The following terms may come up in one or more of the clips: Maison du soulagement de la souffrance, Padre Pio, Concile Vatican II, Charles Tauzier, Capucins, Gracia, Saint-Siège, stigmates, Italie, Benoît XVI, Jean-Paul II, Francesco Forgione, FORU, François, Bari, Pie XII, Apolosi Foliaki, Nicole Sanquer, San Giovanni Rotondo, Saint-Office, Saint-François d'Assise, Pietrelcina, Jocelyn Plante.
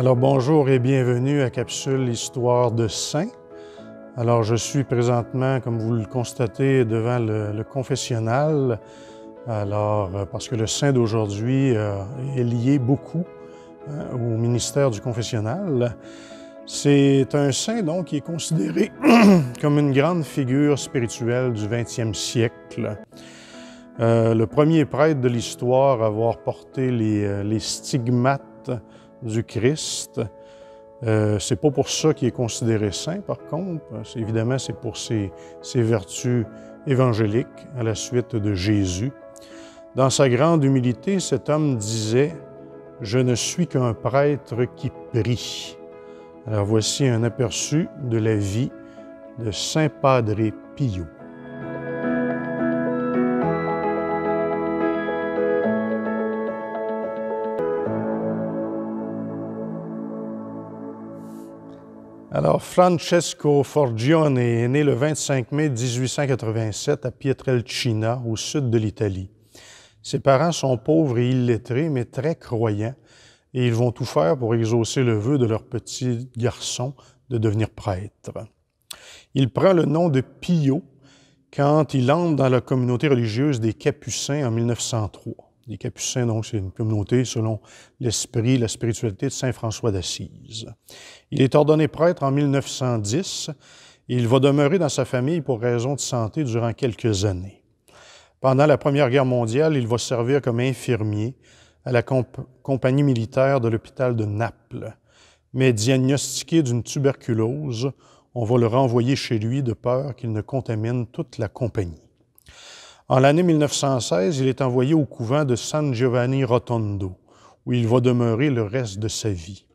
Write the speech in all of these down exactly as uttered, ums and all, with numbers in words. Alors bonjour et bienvenue à Capsule Histoire de Saint. Alors je suis présentement, comme vous le constatez, devant le, le confessionnal. Alors parce que le Saint d'aujourd'hui euh, est lié beaucoup hein, au ministère du confessionnal. C'est un saint donc qui est considéré comme une grande figure spirituelle du vingtième siècle. Euh, le premier prêtre de l'histoire à avoir porté les, les stigmates du Christ. Euh, c'est pas pour ça qu'il est considéré saint, par contre. Évidemment, c'est pour ses, ses vertus évangéliques à la suite de Jésus. Dans sa grande humilité, cet homme disait « Je ne suis qu'un prêtre qui prie ». Alors voici un aperçu de la vie de Saint Padre Pio. Alors, Francesco Forgione est né le vingt-cinq mai mille huit cent quatre-vingt-sept à Pietrelcina, au sud de l'Italie. Ses parents sont pauvres et illettrés, mais très croyants, et ils vont tout faire pour exaucer le vœu de leur petit garçon de devenir prêtre. Il prend le nom de Pio quand il entre dans la communauté religieuse des Capucins en mille neuf cent trois. Les Capucins, donc, c'est une communauté selon l'esprit, la spiritualité de Saint-François d'Assise. Il est ordonné prêtre en mille neuf cent dix et il va demeurer dans sa famille pour raison de santé durant quelques années. Pendant la Première Guerre mondiale, il va servir comme infirmier à la comp- compagnie militaire de l'hôpital de Naples. Mais diagnostiqué d'une tuberculose, on va le renvoyer chez lui de peur qu'il ne contamine toute la compagnie. En l'année mille neuf cent seize, il est envoyé au couvent de San Giovanni Rotondo, où il va demeurer le reste de sa vie.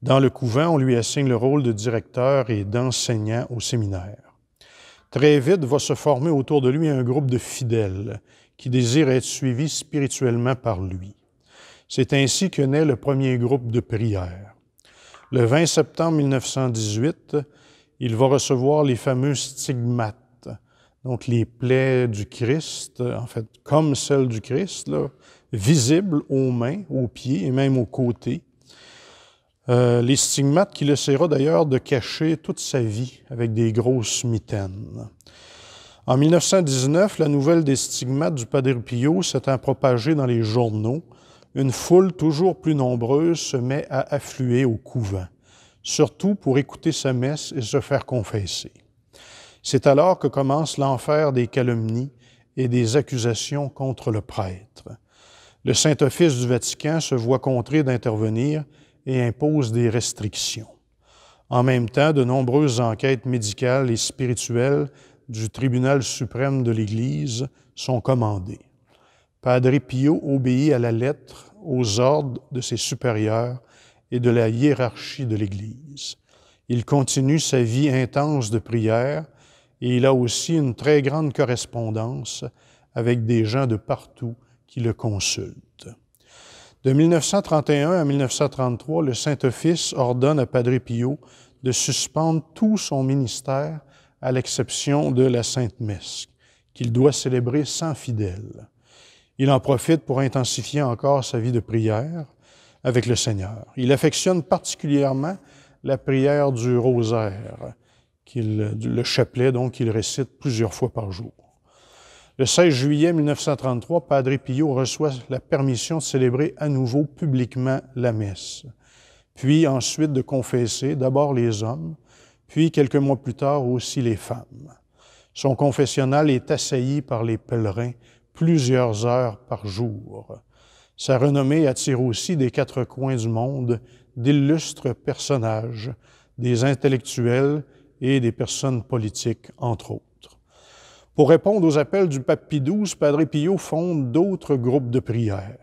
Dans le couvent, on lui assigne le rôle de directeur et d'enseignant au séminaire. Très vite va se former autour de lui un groupe de fidèles qui désirent être suivis spirituellement par lui. C'est ainsi que naît le premier groupe de prière. Le vingt septembre mille neuf cent dix-huit, il va recevoir les fameux stigmates, donc les plaies du Christ, en fait, comme celles du Christ, là, visibles aux mains, aux pieds et même aux côtés. Euh, les stigmates qu'il essaiera d'ailleurs de cacher toute sa vie avec des grosses mitaines. En mille neuf cent dix-neuf, la nouvelle des stigmates du Padre Pio s'étant propagée dans les journaux, une foule toujours plus nombreuse se met à affluer au couvent, surtout pour écouter sa messe et se faire confesser. C'est alors que commence l'enfer des calomnies et des accusations contre le prêtre. Le Saint-Office du Vatican se voit contraint d'intervenir et impose des restrictions. En même temps, de nombreuses enquêtes médicales et spirituelles du Tribunal suprême de l'Église sont commandées. Padre Pio obéit à la lettre aux ordres de ses supérieurs et de la hiérarchie de l'Église. Il continue sa vie intense de prière, et il a aussi une très grande correspondance avec des gens de partout qui le consultent. De mille neuf cent trente et un à mille neuf cent trente-trois, le Saint-Office ordonne à Padre Pio de suspendre tout son ministère à l'exception de la Sainte Messe, qu'il doit célébrer sans fidèle. Il en profite pour intensifier encore sa vie de prière avec le Seigneur. Il affectionne particulièrement la prière du rosaire, qu'il, le chapelet, donc, qu'il récite plusieurs fois par jour. Le seize juillet mille neuf cent trente-trois, Padre Pio reçoit la permission de célébrer à nouveau publiquement la messe, puis ensuite de confesser d'abord les hommes, puis quelques mois plus tard aussi les femmes. Son confessionnal est assailli par les pèlerins plusieurs heures par jour. Sa renommée attire aussi des quatre coins du monde d'illustres personnages, des intellectuels et des personnes politiques, entre autres. Pour répondre aux appels du pape Pie douze, Padre Pio fonde d'autres groupes de prière.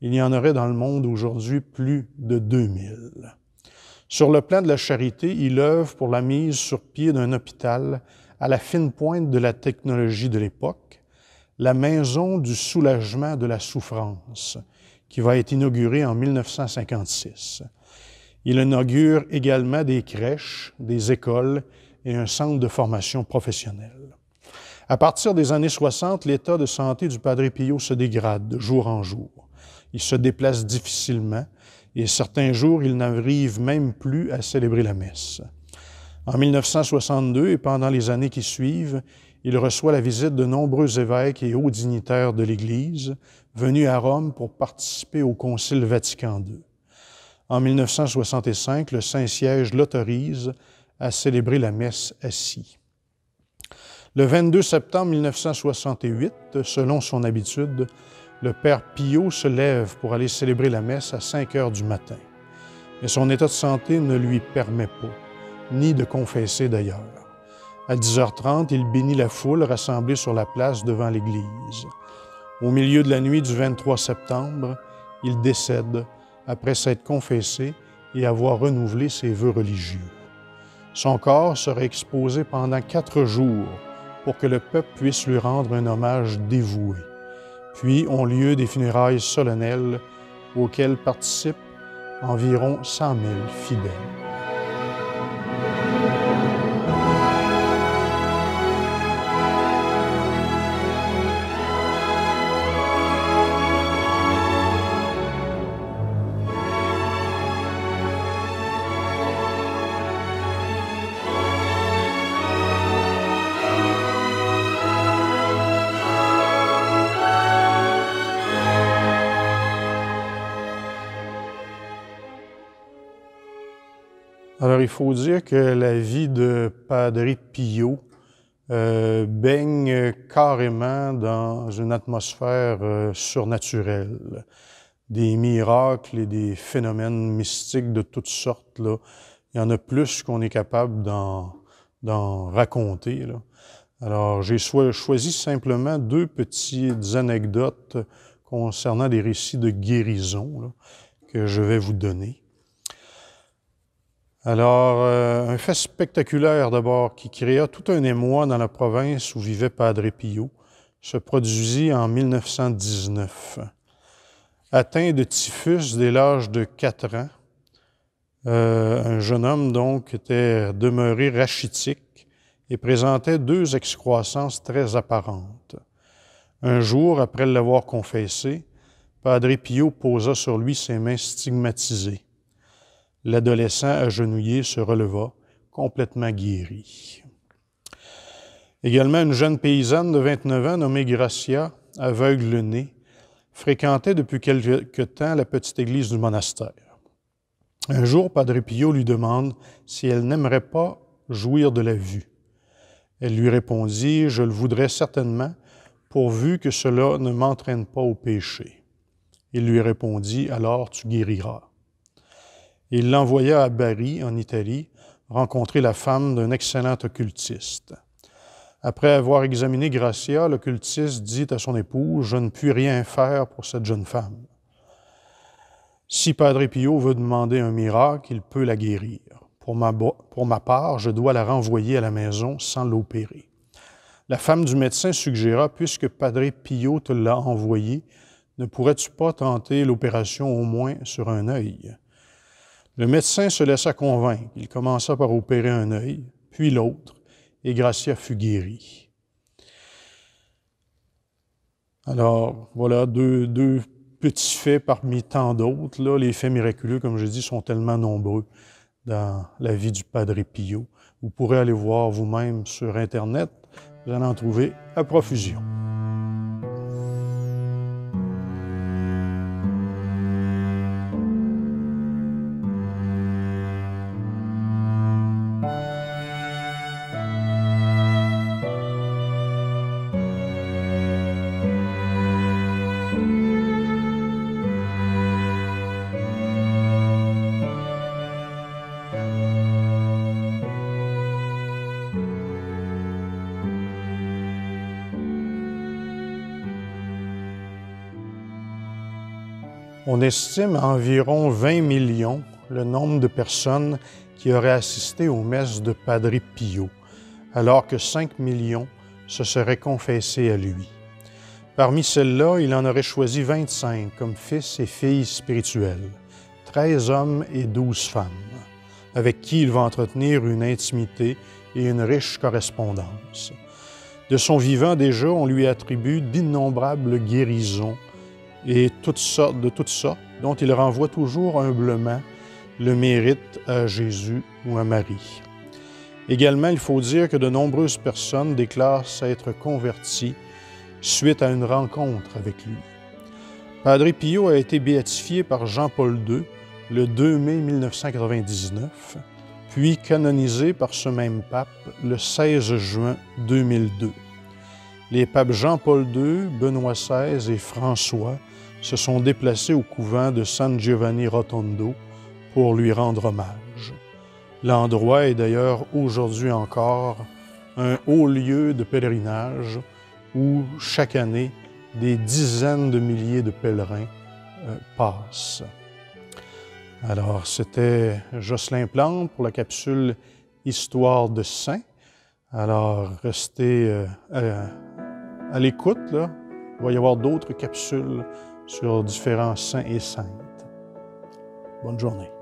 Il y en aurait dans le monde aujourd'hui plus de deux mille. Sur le plan de la charité, il œuvre pour la mise sur pied d'un hôpital à la fine pointe de la technologie de l'époque, la Maison du soulagement de la souffrance, qui va être inaugurée en mille neuf cent cinquante-six. Il inaugure également des crèches, des écoles et un centre de formation professionnelle. À partir des années soixante, l'état de santé du Padre Pio se dégrade de jour en jour. Il se déplace difficilement et certains jours, il n'arrive même plus à célébrer la messe. En mille neuf cent soixante-deux et pendant les années qui suivent, il reçoit la visite de nombreux évêques et hauts dignitaires de l'Église venus à Rome pour participer au Concile Vatican deux. En mille neuf cent soixante-cinq, le Saint-Siège l'autorise à célébrer la messe assis. Le vingt-deux septembre mille neuf cent soixante-huit, selon son habitude, le Père Pio se lève pour aller célébrer la messe à cinq heures du matin. Mais son état de santé ne lui permet pas, ni de confesser d'ailleurs. À dix heures trente, il bénit la foule rassemblée sur la place devant l'église. Au milieu de la nuit du vingt-trois septembre, il décède après s'être confessé et avoir renouvelé ses vœux religieux. Son corps sera exposé pendant quatre jours pour que le peuple puisse lui rendre un hommage dévoué. Puis ont lieu des funérailles solennelles auxquelles participent environ cent mille fidèles. Alors, il faut dire que la vie de Padre Pio euh, baigne carrément dans une atmosphère euh, surnaturelle. Des miracles et des phénomènes mystiques de toutes sortes, là. Il y en a plus qu'on est capable d'en raconter, là. Alors, j'ai so- choisi simplement deux petites anecdotes concernant des récits de guérison là, que je vais vous donner. Alors, euh, un fait spectaculaire d'abord qui créa tout un émoi dans la province où vivait Padre Pio se produisit en mille neuf cent dix-neuf. Atteint de typhus dès l'âge de quatre ans, euh, un jeune homme donc était demeuré rachitique et présentait deux excroissances très apparentes. Un jour, après l'avoir confessé, Padre Pio posa sur lui ses mains stigmatisées. L'adolescent agenouillé se releva, complètement guéri. Également, une jeune paysanne de vingt-neuf ans, nommée Gracia, aveugle le nez, fréquentait depuis quelque temps la petite église du monastère. Un jour, Padre Pio lui demande si elle n'aimerait pas jouir de la vue. Elle lui répondit « Je le voudrais certainement, pourvu que cela ne m'entraîne pas au péché. » Il lui répondit « Alors tu guériras. » Il l'envoya à Bari, en Italie, rencontrer la femme d'un excellent occultiste. Après avoir examiné Gracia, l'occultiste dit à son épouse « Je ne puis rien faire pour cette jeune femme. Si Padre Pio veut demander un miracle, il peut la guérir. Pour ma, pour ma part, je dois la renvoyer à la maison sans l'opérer. » La femme du médecin suggéra « Puisque Padre Pio te l'a envoyé, ne pourrais-tu pas tenter l'opération au moins sur un œil? » Le médecin se laissa convaincre. Il commença par opérer un œil, puis l'autre, et Gracia fut guérie. Alors, voilà deux, deux petits faits parmi tant d'autres. Là, les faits miraculeux, comme je dis, sont tellement nombreux dans la vie du Padre Pio. Vous pourrez aller voir vous-même sur Internet. Vous allez en trouver à profusion. On estime à environ vingt millions le nombre de personnes qui auraient assisté aux messes de Padre Pio, alors que cinq millions se seraient confessés à lui. Parmi celles-là, il en aurait choisi vingt-cinq comme fils et filles spirituelles, treize hommes et douze femmes, avec qui il va entretenir une intimité et une riche correspondance. De son vivant déjà, on lui attribue d'innombrables guérisons, et toutes sortes, de toutes sortes, dont il renvoie toujours humblement le mérite à Jésus ou à Marie. Également, il faut dire que de nombreuses personnes déclarent s'être converties suite à une rencontre avec lui. Padre Pio a été béatifié par Jean-Paul deux le deux mai mille neuf cent quatre-vingt-dix-neuf, puis canonisé par ce même pape le seize juin deux mille deux. Les papes Jean-Paul deux, Benoît seize et François se sont déplacés au couvent de San Giovanni Rotondo pour lui rendre hommage. L'endroit est d'ailleurs aujourd'hui encore un haut lieu de pèlerinage où chaque année des dizaines de milliers de pèlerins euh, passent. Alors, c'était Jocelyn Plante pour la capsule Histoire de Saint. Alors, restez euh, à, à l'écoute, là. Il va y avoir d'autres capsules sur différents saints et saintes. Bonne journée.